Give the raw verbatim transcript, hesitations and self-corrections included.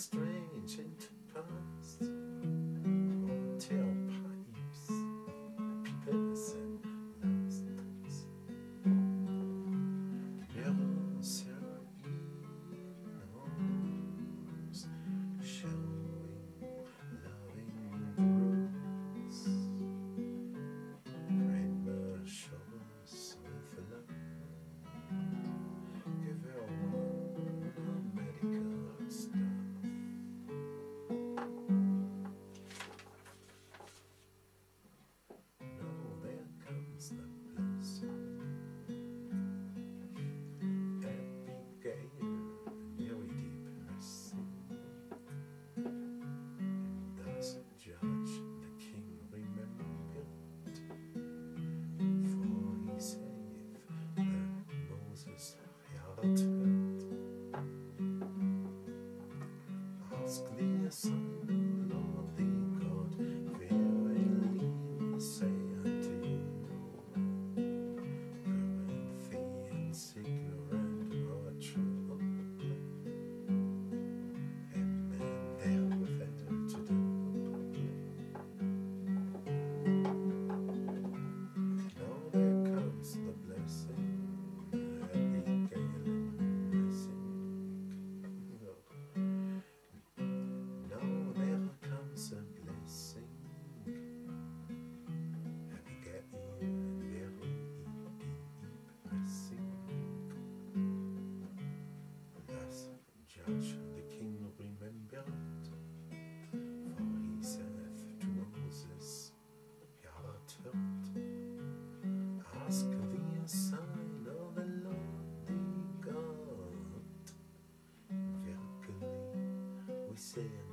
strange ancient past. Hotel pipes, pippers and last nights. Bells are in arms, showing loving roots. Rainbow shores with love. Ask the Son, Lord, the God, verily I say unto you, no. Corinthians, ignorant or true, and man there without to do. Now there comes the blessing. Ask thee a sign of the Lord thy God. Verily we say